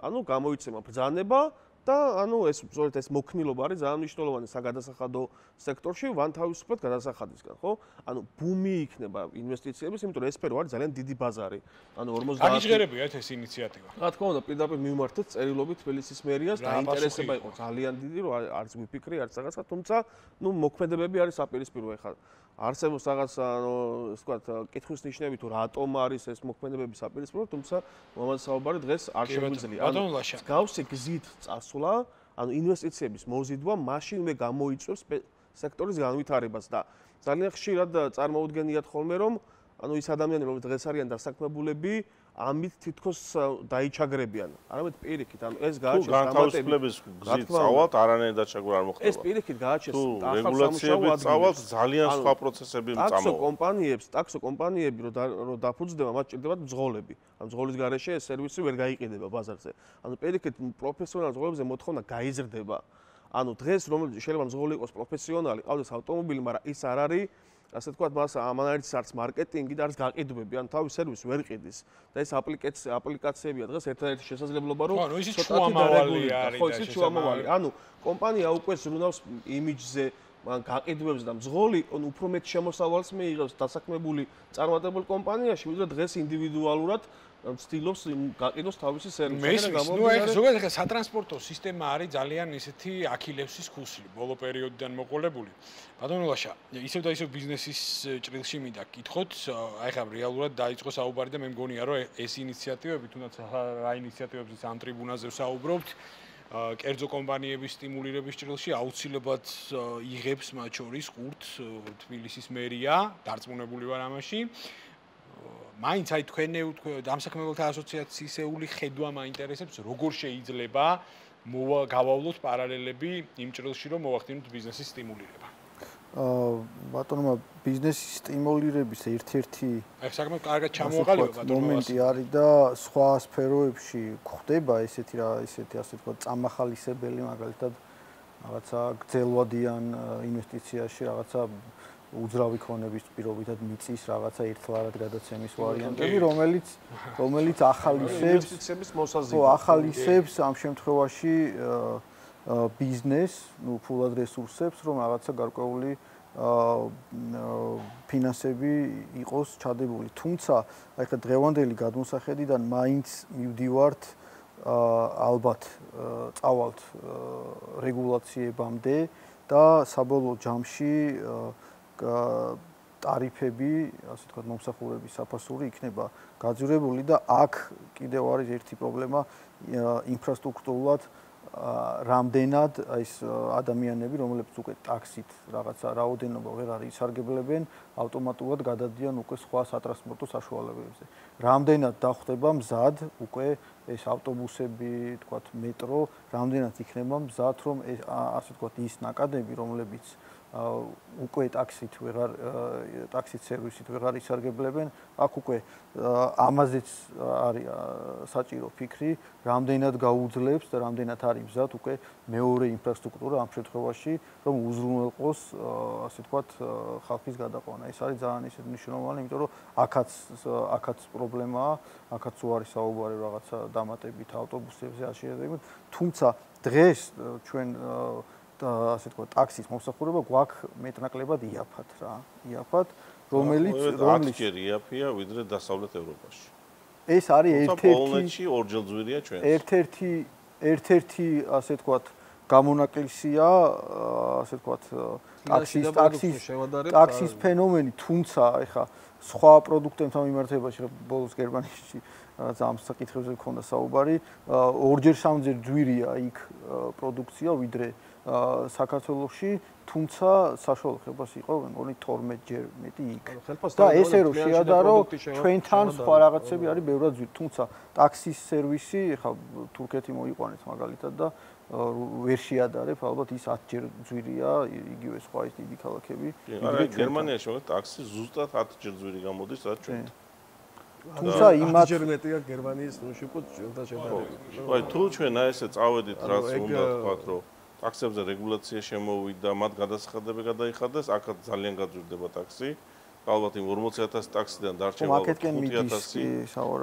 ანუ გამოიცემა ბრძანება და ანუ ეს ზოგადად ეს მოქმილობა არის ძალიან მნიშვნელოვანი საგადასახადო სექტორში, ვანთავისუფლად გადასახადისგან, ხო? ანუ ბუმი იქნება ინვესტიციების, იმიტომ რომ ეს სფერო არის ძალიან დიდი ბაზარი. ანუ ორმოცდაათი აღიჯერებიათ ეს ინიციატივა. რა თქმა უნდა, პირდაპირ მივმართეთ წერილობით თბილისის მერიას, დაინტერესება იყო ძალიან დიდი, რომ არც მიფიქრი, არც რაღაცა, თუმცა ნუ მოქმედებები არის აპირისპირო ეხლა. არსებობს რაღაცა, ანუ ეს ვთქვათ, კითხვის ნიშნები თუ რატომ არის ეს მოქმედებები აპირისპირო, თუმცა მომავალ საუბარი დღეს არ შეგვიძლია. ანუ მსგავსი გზით წასვლა ანუ ინვესტიციების მოზიდვა მაშინვე გამოიწვევს სექტორის განვითარებას და ძალიან ხშირად წარმოუდგენიათ ხოლმე რომ ანუ ის ადამიანები რომ დღეს არიან დასაქმებულები ამით თითქოს დაიჩაგრებიან არამედ პირიქით ანუ ეს გააჩნია განთავისუფლების გზით წავალთ არანაირი დაჩაგვრა არ მოხდება ეს პირიქით გააჩნია ახალ რეგულაციები წავალთ ძალიან სხვა პროცესები წამოვა ტაქსო კომპანიებს ტაქსო კომპანიები რომ დაფუძდება მათ ჭირდებათ მძღოლები ამ მძღოლის გარეშე ეს სერვისი ვერ გაიყიდება ბაზარზე ანუ პირიქით პროფესიონალ მძღოლებზე მოთხოვნა გაიზრდება ანუ დღეს რომ შეიძლება მძღოლი იყოს პროფესიონალი ყავდეს ავტომობილი მაგრამ ის არ არის ასე თქვა მას ამანაირს არც მარკეტინგი და არც გაყიდვები ან თავის სერვისი ვერ ყიდის და ეს აპლიკაცია აპლიკაციებია დღეს ერთ-ერთი შესაძლებლობა რომ ცოტა დარეგულირდება ხო ისიც შუამავალი ანუ კომპანია უკვე ზრუნავს იმიჯზე ან გაყიდვებს და მძღოლი ან უფრო მეტ შემოსავალს მიიღებს დასაქმებული წარმატებულ კომპანიაში ვიდრე დღეს ინდივიდუალურად Stilos გაყიდოს თავისი სერვისი და გამოდის. ნუ ეს ზოგადად სატრანსპორტო სისტემა არის ძალიან ისეთი აქილევსის ქუსლი ბოლო პერიოდიდან მოყოლებული. Ბატონო ლაშა, ისევ და ისევ ბიზნესის ჭრილში მინდა გითხოთ, აი ხა რეალურად დაიწყო საუბარი და მე მგონია რომ ეს ინიციატივები, თუნდაც რა ინიციატივებზეც ამ ტრიბუნაზე საუბრობთ, კერძო კომპანიების სტიმულირების ჭრილში აუცილებლად იღებს მათ შორის ყურს თბილისის მერია, დარწმუნებული ვარ ამაში. Main side თქვენ დამსაქმებელთა ასოციაციისეული ხედვა მაინტერესებს როგორ შეიძლება გავავლოთ პარალელები იმ ჭრილში რომ მოვახდინოთ ბიზნესის სტიმულირება. აა ბატონო ბიზნესის სტიმულირების ერთ-ერთი აი საკმაოდ კარგად ჩამოაყალიბა ბატონო მომენტი არის და სხვა სფეროებში ხდება ესეთი რა ესეთი ასე თქვა წამახალისებელი მაგალითად რაღაცა გრძელვადიან ინვესტიციაში რაღაცა უძრავი ქონების პირობითად მიწის რაღაცა ერთლარად გადაცემის ვარიანტები რომელიც რომელიც ახალისებს ინვესტიციების მოსაზიდო ახალისებს ამ შემთხვევაში ბიზნეს, ну, ფულად რესურსებს, რომ რაღაცა გარკვეული ფინანსები იყოს ჩადებული. Თუმცა, აი ხა დღევანდელი გადმოსახედიდან მაინც მივდივართ ალბათ წავალთ რეგულაციებამდე და საბოლოო ჯამში ტარიფები, ასე თქვა, მომსახურების საფასური იქნება გაძვირებული და აქ კიდევ არის ერთი პრობლემა ინფრასტრუქტურულად რამდენად ეს ადამიანები, რომლებიც უკვე ტაქსით რაღაცა რაოდენობა ვერ არის ისარგებლებენ, ავტომატურად გადადიან უკვე სხვა სატრანსპორტო საშუალებებზე. Რამდენად დახვდება მზად უკვე ეს ავტობუსები, თქვათ, მეტრო, რამდენად იქნება მზად, რომ ასე თქვათ, ის ნაკადები, რომლებიც უკვე ტაქსით ვეღარ ტაქსით სერვისით ვეღარ ისარგებლებენ, აქ უკვე ამაზეც არის საჭირო ფიქრი, რამდენად გაუძლებს და რამდენად არის მზად უკვე მეორე ინფრასტრუქტურა ამ შემთხვევაში, რომ უზრუნველყოს ასე ვთქვათ ხალხის გადაყვანა. ეს არის ძალიან ისეთ მნიშვნელოვანი, იმიტომ რომ აქაც აქაც პრობლემაა, აქაც უარის საუბარი რაღაცა დამატებით ავტობუსებზე აღშენებთ, თუმცა დღეს ჩვენ ასე თქვა ტაქსის მომსახურება გვაქვს მეტნაკლებად იაფად რა იაფად რომელიც რომელიც იაფია ვიდრე დასავლეთ ევროპაში ეს არის ერთ-ერთი პოლონეთში ორჯერ ძვირია ჩვენს ერთ-ერთი ერთ-ერთი ასე თქვა გამონაკლისია ასე თქვა ტაქსის ტაქსის ტაქსის ფენომენი თუმცა ეხა სხვა პროდუქტებთან მიმართებაში ბოლოს გერმანიაში რაც ამ საკითხებზე მქონდა საუბარი ორჯერ სამჯერ ძვირია იქ პროდუქცია ვიდრე საქართველოში თუმცა საშუალო ხებას იყო მგონი თორმეტ ჯერ მეტი იქ და ეს ეროშია და რომ ჩვენთან სხვა რაღაცები არის ბევრად ძვირი თუმცა ტაქსის სერვისი ხა თურქეთი მოიყვანეთ მაგალითად და ვერ შეადარებ ალბათ ის ათ ჯერ ძვირია იგივე სხვა ის დიდი ქალაქები გერმანიაში მაგრამ ტაქსი ზუსტად ათ ჯერ ძვირი გამოდის რაც ჩვენ თუმცა იმათ ჯერმეტია გერმანიის ნუშიკო ჩვენთან შედარებით აი თუ ჩვენ აი ესე წავედით რაც უნდა თქვათ რომ ტაქსებზე რეგულაცია შემოვიდა, მათ გადასახადები გადაიხადეს, აქაც ძალიან გაძვირდება ტაქსი. ალბათ იმ ორმოცი ათასი ტაქსიდან დარჩება ხუთი ათასი.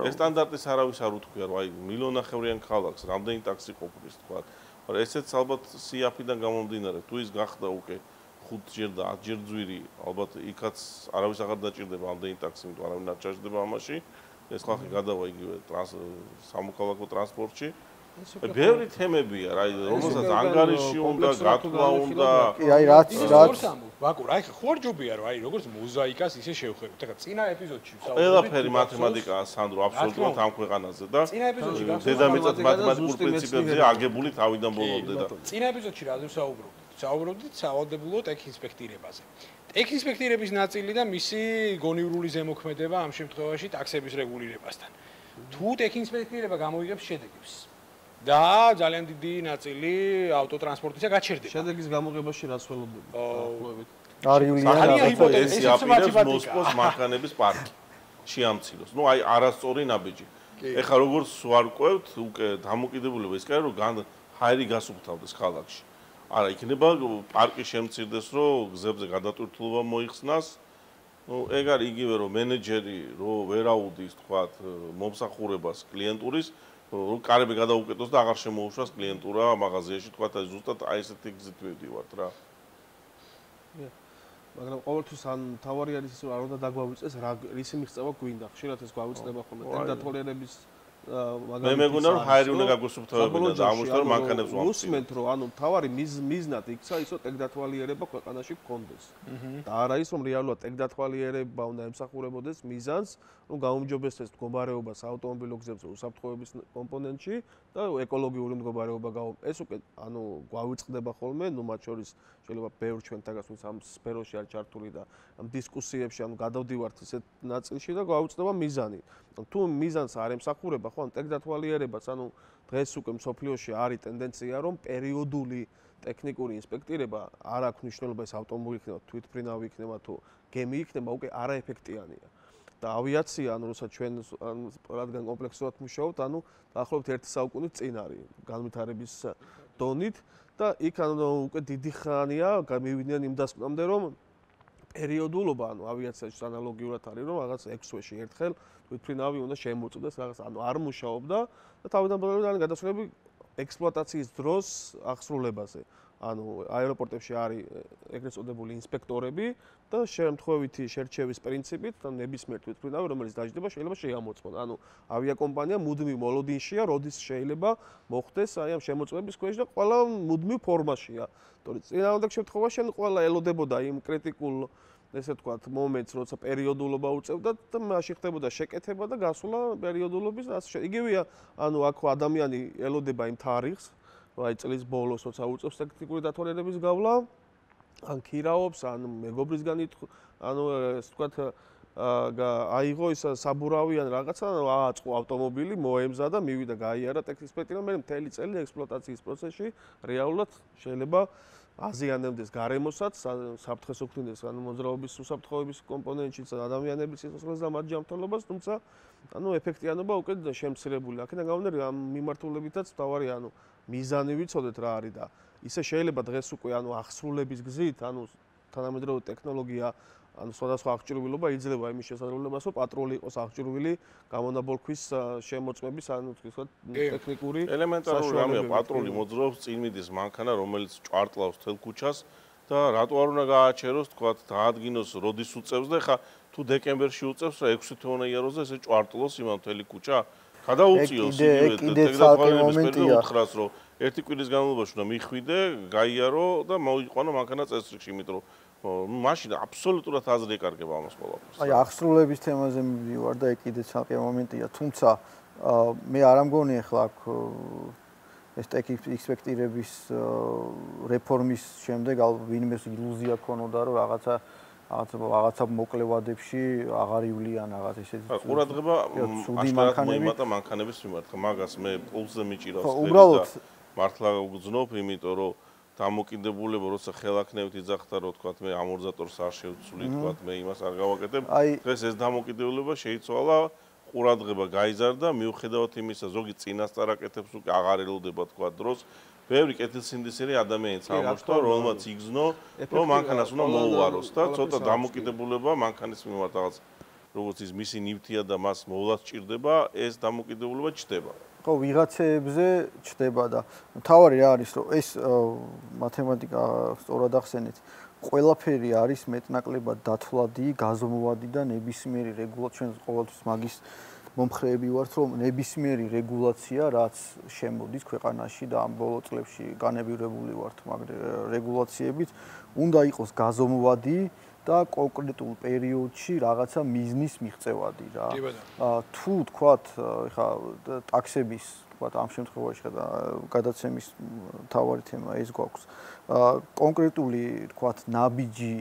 ეს სტანდარტის არავის არ უთქვია, რომ აი მილიონახევრიან ქალაქს რამდენი ტაქსი ყოფნის თქვა. მაგრამ ესეც ალბათ სიაფიდან გამომდინარე, თუ ის გახდა უკვე ხუთჯერ და ათჯერ ძვირი, ალბათ იქაც არავის აღარ დაჭირდება ამდენი ტაქსი, იმიტომ არავინ არ ჩაჭდება ამაში. ეს ხალხი გადავა იგივე სამოქალაქო ტრანსპორტში. Very temporary, right? Almost as Angarish, onda, Gatwa, onda. I rats, rats. Vakur, I heard you be right. Because mosaicas is a show. That's in an episode. Ela per mathematica, Sandro, absolutely. Tanko Ganazada. In episode, they don't meet at mathematical principles. I get bullet how we don't bother. In episode, she doesn't so broad. So broad, it's how the bullet expected us. Expected is not silly. The missy goni rules a mokmedeva. I'm sure to watch it. Accepts regularly. Two taking spectative, Gamma shedegis. Да, ძალიან დიდი ნაწილი ავტოტრანსპორტისა გაჩერდება. შედეგის გამოყებაში რა სველობდები? არიულიანა ეს აპირებს მოსკოვის მანქანების პარკი. შეამცილოს. Ну, აი არასწორი ნაბიჯი. ეხლა როგორც ვარკვევთ, უკვე დამოკიდებულება ის კაი რომ ჰაერი გასუფთავდეს ქალაქში. არა, იქნება პარკი შემცირდეს, რომ გზებზე გადატვირთულობა მოიხსნას. No, egar igive ro manageri ro veraudis tvat momsakhurebas klienturis ro karebe gadauketos da agar shemoushvas klientura magazeshi tvat ay zustad ay eseti gzit vedivat ra. მაგრამ ყოველთვის ან თავარი არის ის რომ არ უნდა დაგვაუწეს რა რისი მიღწევა გვინდა ხშირად ეს გვაუწდება ხოლმე და დათვალიერების მაგალითად მე მეგონა რომ ჰაერი უნდა გაგვისუფთავებინა და ამიტომ მანქანებს ვამბობ უსმენთ რომ ანუ თავარი მიზნად იქცა ის რომ ტექდათვალიერება ქვეყანაში გქონდეს და არა ის რომ რეალურად ტექდათვალიერება უნდა ემსახურებოდეს მიზანს რომ გაუმჯობესდეს მდგომარეობას ავტომობილო გზებზე უსაფრთხოების კომპონენტში და ეკოლოგიური მდგომარეობა გაუმ ეს უკვე ანუ გვაუწდება ხოლმე ნუ მათ შორის შეიძლება ბევრ ჩვენთაგას ვინც ამ სფეროში არ ჩართული და ამ დისკუსიებში ამ გადავდივართ ისეთ ნაწილში და გვაუწდება მიზანი. Თუ მიზანს არ ემსახურება, ხო, ან ტექდათვალიერებას, ანუ დღეს უკვე მსოფლიოში არის ტენდენცია, რომ პერიოდული ტექნიკური ინსპექტირება არ აქვს მნიშვნელობა ეს ავტომობილი იქნება, თვითმფრინავი იქნება თუ გემი იქნება, უკვე არაეფექტიანია. და ავიაცია, ანუ როცა ჩვენ რადგან კომპლექსურად მუშაობთ, ანუ დაახლოებით ერთი საუკუნის წინ არის განვითარების დონით. და იქ ანუ უკვე დიდი ხანია გამივიდნენ იმ დასკვნამდე რომ პერიოდულობა ანუ ავიაციაში ანალოგიურად არის რომ რაღაც ექვს თვეში ერთხელ თვითმფრინავი უნდა შემოწუდეს რაღაც ანუ არ მუშაობდა და თავიდან ბოლომდე გადასვლები ექსპლუატაციის დროს აღსრულებაზე ანუ აეროპორტებში არის ეგრეთ წოდებული ინსპექტორები და შემთხვევითი შერჩევის პრინციპით და ნებისმიერ თვითმფრინავი რომელიც დაждდება შეიძლება შეამოწმონ ანუ ავიაკომპანია მუდმივ მოლოდინშია როდის შეიძლება მოხდეს აი ამ შემოწმების ქვეშ და ყველა მუდმივ ფორმაშია თორედ წინააღმდეგ შემთხვევაში ყველა ელოდებოდა იმ კრიტიკულ ესე ვთქვათ მომენტს როცა პერიოდულობა უწევდა და მაშინ ხდებოდა შეკეთება და გასულა პერიოდულობის ასე იგივეა ანუ აქ ადამიანი ელოდება იმ თარიღს აი წლის ბოლოს როცა უწევს ტექნიკური დათვალიერების გავლა ან ქირაობს ან მეგობრისგან ანუ ასე ვთქვათ აიღო ის საბურავი ან რაღაცა ააწყო ავტომობილი მოემზა და მივიდა გაიარა ტექნიკოსი და მე მთელი წელი ექსპლუატაციის პროცესში რეალურად შეიძლება აზიანებდეს გარემოსაც საფრთხეს უქმნიდეს ანუ მოძრაობის უსაფრთხოების კომპონენტშიც ადამიანების სიცოცხლეს და მათ ჯანმრთელობას თუმცა ანუ ეფექტიანობა უკვე შემცირებული აქედან გამომდინარე ამ მიმართულებითაც თავარი ანუ მიზანი ვიცოდეთ რა არის და ისე შეიძლება დღეს უკვე ანუ აღსრულების გზით ანუ თანამედროვე ტექნოლოგია ანუ სხვადასხვა აღჭურვილობა იძლევა იმის შესაძლებლობას რომ პატრული იყოს აღჭურვილი გამონაბოლ ქვის შემოწმების ანუ ტექნიკური ელემენტარული რამეა პატრული მოძრაობს წინ მიდის მანქანა რომელიც ჭვარტლავს თელ ქუჩას და რატო არ უნდა გააჩეროს თქვა დაადგინოს როდის უწევს და ხა თუ დეკემბერში უწევს რა ექვსი თვეიანზე ესე ჭვარტლოს იმ მთელი ქუჩა გადაუწიოს იგივე ტექნოლოგიების პერიოდს რომ ერთი კვირის განმავლობაში უნდა მიხვიდე, გაიარო და მოიყვანო მანქანა წესრიგში, იმიტომ რომ მაშინ აბსოლუტურად აზრი ეკარგება ამას ყველაფერს. აი, აღსრულების თემაზე მივარ და ეგ კიდეც საკე მომენტია, თუმცა მე არ ამგონი ახლა აქ ეს ტექნიკური ექსპექტირების რეფორმის შემდეგ ვინმეს ილუზია ქონოდა, რომ რაღაცა რაღაც რაღაცა მოკლევადებში აღარ ივლიან რაღაც ესე ყურადღება აშკარად მოიმატა მანქანების მიმართ. მაგას მე პულზე მიჭირავს ხელი და უბრალოდ მართლა გძნობ, იმიტომ რომ დამოკიდებულება, როცა ხელახნევით იძახდა, რომ თქვა მე ამ ორიატორს არ შევცვლი, თქვა მე იმას არ გავაკეთებ. დღეს ეს დამოკიდებულება შეიცვალა, ყურადღება გაიზარდა, მიუხედავად იმისა, ზოგი წინასწარ აკეთებს უკვე აღარ ელოდება თქვა დროს. Ბევრი კეთილსინდისერი ადამიანიც ამბობდა, რომელმაც იგზნო, რომ მანქანას უნდა მოუვაროს და ცოტა დამოკიდებულება მანქანის მიმართ რაღაც როგორც ის მისი ნივთია და მას მოვლა სჭირდება, ეს დამოკიდებულება ჩდება. ხო, ვიღაცეებზე ჩდება და მთავარი რა არის, რომ ეს მათემატიკა სწორად ახსენეთ. ყველაფერი არის მეტნაკლებად დათვლადი, გაზომვადი და ნებისმიერი რეგულაცია, ჩვენ ყოველთვის მაგის მომხრეები ვართ, რომ ნებისმიერი რეგულაცია, რაც შემოდის ქვეყანაში და ამ ბოლო წლებში განებირებული ვართ მაგ რეგულაციებით, უნდა იყოს გაზომვადი და კონკრეტულ პერიოდში რაღაცა მიზნის მიღწევადი რა. თუ თქვათ, ხა ტაქსების, თქვათ ამ შემთხვევაში და გადაცემის მთავარი თემა ეს გვაქვს. კონკრეტული, თქვათ, ნაბიჯი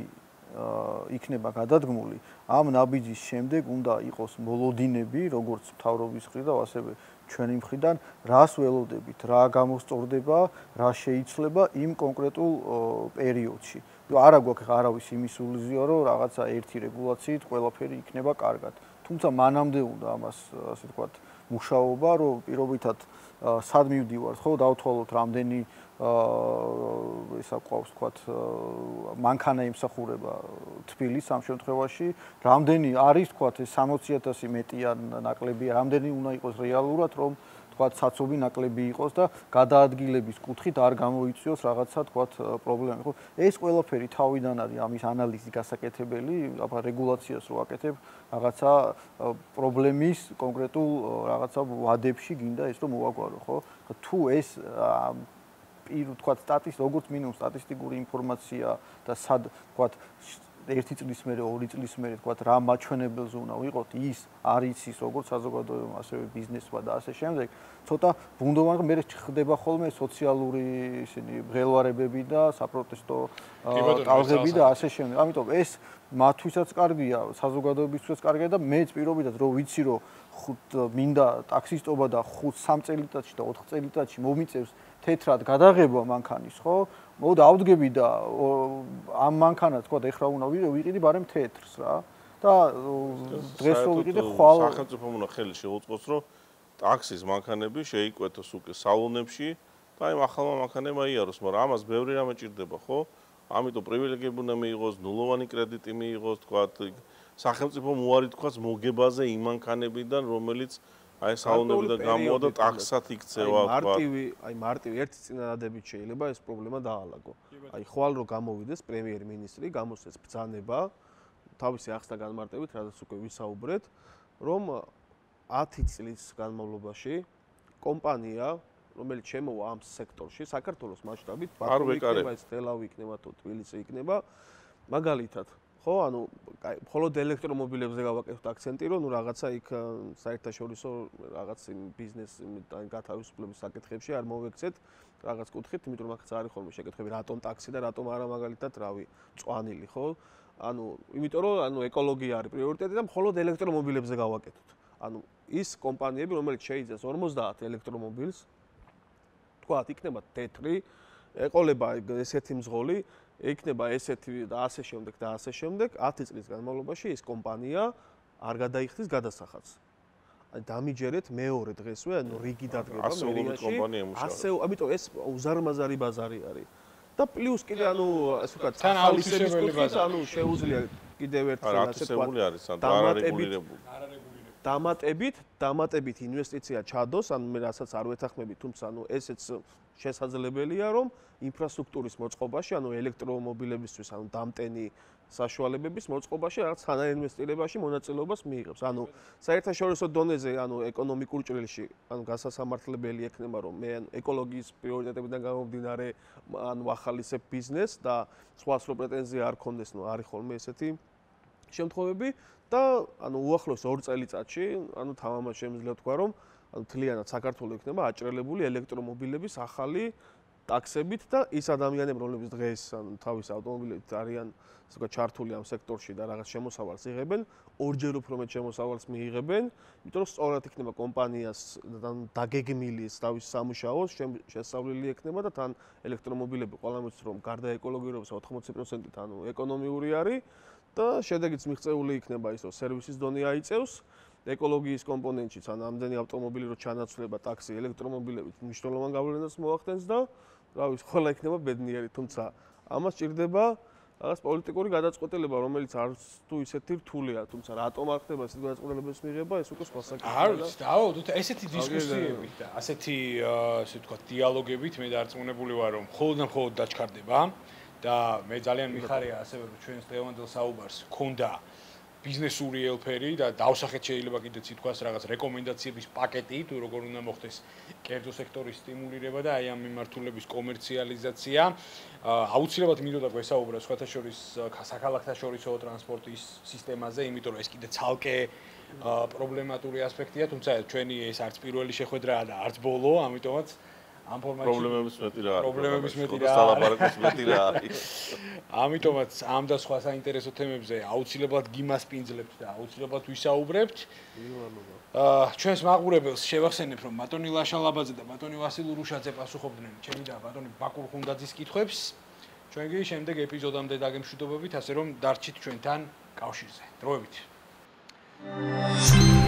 იქნება გადადგმული ამ ნაბიჯის შემდეგ უნდა იყოს მოლოდინები როგორც მთავრობის მხრიდან ასევე ჩვენი მხრიდან რას ველოდებით რა გამოსწორდება რა შეიცვლება იმ კონკრეტულ პერიოდში არა გვაქვს არავის იმის ილუზია რომ რაღაცა ერთი რეგულაციით ყველაფერი იქნება კარგად თუმცა მანამდე უნდა ამას ასე ვთქვათ მუშაობა რომ პირობითად სად მივდივართ ხო დავთვალოთ რამდენი ესა ყავს თქვათ მანქანა იმსახურება თბილისს ამ შემთხვევაში რამდენი არის თქვათ სამოცი ათასი მეტიან ნაკლები რამდენი უნდა იყოს რეალურად რომ თქვათ საწობი ნაკლები იყოს და გადაადგილების კუთხით არ გამოიწვიოს რაღაცა თქვათ პრობლემები ხო ეს ყველაფერი თავიდან არის ამის ანალიზი გასაკეთებელი აბა რეგულაციას რო აკეთებ რაღაცა პრობლემის კონკრეტულ რაღაცა ვადებში გინდა ეს რომ მოაგვარო ხო თუ ეს ირ თქვათ სტატისტიკა როგორც მინიმუმ სტატისტიკური ინფორმაცია და სად თქვათ ერთი წლის მერე ორი წლის მერე თქვათ რა მაჩვენებელზე უნდა ვიყოთ ის არ იცის როგორც საზოგადოება ასევე ბიზნესმა და ასე შემდეგ ცოტა ბუნდოვანი მე ხდება ხოლმე სოციალური ისინი მღელვარებები და საპროტესტო ტალღები და ასე შემდეგ ამიტომ ეს მათვისაც კარგია საზოგადოებისთვისაც კარგია და მეც პირობითად რომ ვიცი რომ მინდა ტაქსისტობა და ხუთ სამი წელიწადში და ოთხი წელიწადში მომიწევს თეთრად გადაღება მანქანის ხო მოდი ავდგები და ამ მანქანას თქვა ეხლა უნდა ვიყიდი ბარემ თეთრს რა და დღეს რო ვიყიდი ხვალ სახელმწიფომ უნდა ხელი შეუწყოს რომ ტაქსის მანქანები შეიკვეთოს უკვე სალონებში და იმ ახალმა მანქანებმა იაროს მაგრამ ამას ბევრი რამე ჭირდება ხო ამიტომ პრივილეგიები უნდა მიიღოს ნულოვანი კრედიტი მიიღოს თქვა სახელმწიფომ უარი თქვას მოგებაზე იმ მანქანებიდან რომელიც აი საუნებიდან გამოვა და ტაქსად იქცევა თქვა. მარტივი, აი მარტივი ერთი წინადადებით შეიძლება ეს პრობლემა დაალაგო. აი ხვალ რო გამოვიდეს პრემიერ-მინისტრი, გამოსცეს ბრძანება თავისი ახსნა განმარტებით, რადგან უკვე ვისაუბრეთ, რომ ათი წლის განმავლობაში კომპანია, რომელიც შემოვა ამ სექტორში, საქართველოს მასშტაბით, ბაქო იქნება, თელავი იქნება, თბილისი იქნება, მაგალითად ხო, ანუ აი, მხოლოდ ელექტრომობილებზე გავაკეთოთ აქცენტი, რომ ნუ რაღაცა იქ საერთაშორისო რაღაც ბიზნეს გათავისუფლების საკითხებში არ მოვექცეთ რაღაც კუთხით, იმიტომ რომ აქაც არის ხოლმე შეკითხები, რატომ ტაქსი და რატომ არა მაგალითად, რავი, წვანილი, ხო? ანუ, იმიტომ რომ ანუ ეკოლოგია არის პრიორიტეტი და მხოლოდ ელექტრომობილებზე გავაკეთოთ. ანუ ის კომპანიები, რომელიც შეიძლება ორმოცდაათ ელექტრომობილს თქვა, იქნება თეთრი, ეყოლება ესეთი მძღოლი იქნება ესეთი და ასე შემდეგ და ასე შემდეგ ათი წლის განმავლობაში ეს კომპანია არ გადაიხდის გადასახადს. აი დამიჯერეთ მეორე დღესვე, ანუ რიგი დადგება მერიაში. ასე, ამიტომ ეს უზარმაზარი ბაზარი არის. და პლუს კიდე ანუ ასე ვთქვათ, ხალისების კუთხით, ანუ შეუძლია კიდევ ერთხელ ასე ვთქვათ, დამატებით დამატებით, დამატებით ინვესტიცია ჩადოს, ან მე რასაც არ ვეთანხმები, თუმცა ანუ ესეც შესაძლებელია, რომ ინფრასტრუქტურის მოწყობაში, ანუ ელექტრომობილებისთვის, ანუ დამტენი საშუალებების მოწყობაში, რაღაც თანაინვესტირებაში მონაწილეობას მიიღებს. ანუ საერთაშორისო დონეზე, ანუ ეკონომიკურ ჭრილში, ანუ გასასამართლებელი ექნება, რომ მე ეკოლოგიის პრიორიტეტებიდან გამომდინარე, ანუ ახალისებ ბიზნესს და სხვას რო პრეტენზია არ ქონდეს, ნუ არის ხოლმე ესეთი შემთხვევები. და ანუ უახლოს ორ წელიწადში, ანუ თამამად შემიძლია თქვა, რომ ანუ თლიანად საქართველოს იქნება აჭრელებული ელექტრომობილების ახალი ტაქსებით და ის ადამიანები, რომლებიც დღეს ანუ თავის ავტომობილებით არიან, ასე ვთქვათ, ჩართული ამ სექტორში და რაღაც შემოსავალს იღებენ, ორჯერ უფრო მეტ შემოსავალს მიიღებენ, იმიტომ რომ სწორად იქნება კომპანიას დაგეგმილი თავის სამუშაოს, შესაძლებელი იქნება და თან ელექტრომობილები ყველამის რომ გარდა ეკოლოგიურობისა ოთხმოცი პროცენტით ანუ ეკონომიური არის. და შედეგიც მიღწეული იქნება ის, რომ სერვისის დონე აიწევს, ეკოლოგიის კომპონენტშიც, ან ამდენი ავტომობილი რო ჩანაცვლება ტაქსი ელექტრომობილებით, მნიშვნელოვან გავლენას მოახდენს და რა ვიცი, ყველა იქნება ბედნიერი, თუმცა ამას ჭირდება რაღაც პოლიტიკური გადაწყვეტილება, რომელიც არც თუ ისეთი რთულია, თუმცა რატომ არ ხდება ესეთი გადაწყვეტილების მიღება, ეს უკვე სხვა საკითხია. არ ვიცი, დავაუდოთ ესეთი დისკუსიებით და ასეთი, ასე ვთქვათ, დიალოგებით მე დარწმუნებული ვარ, რომ მხოლოდ და მხოლოდ დაჩქარდება. და მე ძალიან მიხარია ასევე ჩვენს დღევანდელ საუბარს ქონდა ბიზნესური ელფერი და დავსახეთ შეიძლება კიდეც ითქვას რაღაც რეკომენდაციების პაკეტი თუ როგორ უნდა მოხდეს კერძო სექტორის სტიმულირება და აი ამ მიმართულების კომერციალიზაცია აუცილებლად მინდოდა გვესაუბრა სხვათა შორის საქალაქთაშორისო ტრანსპორტის სისტემაზე იმიტომ რომ ეს კიდე ცალკე პრობლემატური ასპექტია თუმცა ჩვენი ეს არც პირველი შეხვედრაა და არც ბოლო ამიტომაც ამ ფორმატში პრობლემების მეტი რა არის პრობლემების მეტი რა არის ლაპარაკის მეტი რა არის ამიტომაც ამ და სხვა საინტერესო თემებზე აუცილებლად გიმასპინძლებთ და აუცილებლად ვისაუბრებთ აა ჩვენს მაყურებელს შევახსენებ რომ ბატონი ლაშალაბაძე და ბატონი ვასილ ურუშაძე პასუხობდნენ ჩემი და ბატონი ბაკურხუნდაძის კითხვებს ჩვენ კი შემდეგ ეპიზოდამდე დაგემშვიდობებით ასე რომ დარჩით ჩვენთან კავშირზე დროებით